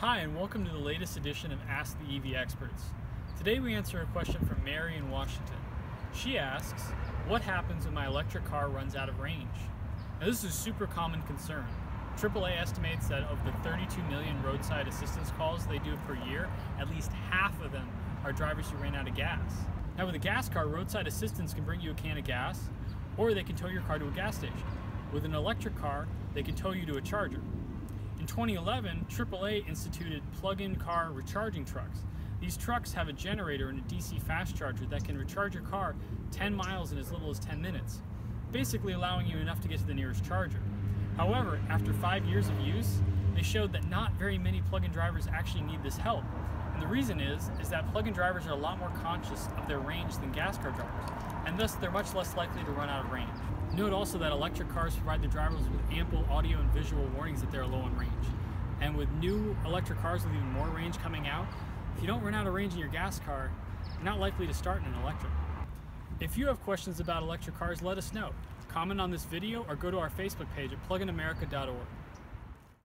Hi, and welcome to the latest edition of Ask the EV Experts. Today we answer a question from Mary in Washington. She asks, what happens when my electric car runs out of range? Now, this is a super common concern. AAA estimates that of the 32 million roadside assistance calls they do per year, at least half of them are drivers who ran out of gas. Now, with a gas car, roadside assistance can bring you a can of gas, or they can tow your car to a gas station. With an electric car, they can tow you to a charger. In 2011, AAA instituted plug-in car recharging trucks. These trucks have a generator and a DC fast charger that can recharge your car 10 miles in as little as 10 minutes, basically allowing you enough to get to the nearest charger. However, after 5 years of use, they showed that not very many plug-in drivers actually need this help. And the reason is that plug-in drivers are a lot more conscious of their range than gas car drivers, and thus they're much less likely to run out of range. Note also that electric cars provide their drivers with ample audio and visual warnings that they're low in range. And with new electric cars with even more range coming out, if you don't run out of range in your gas car, you're not likely to start in an electric. If you have questions about electric cars, let us know. Comment on this video or go to our Facebook page at pluginamerica.org.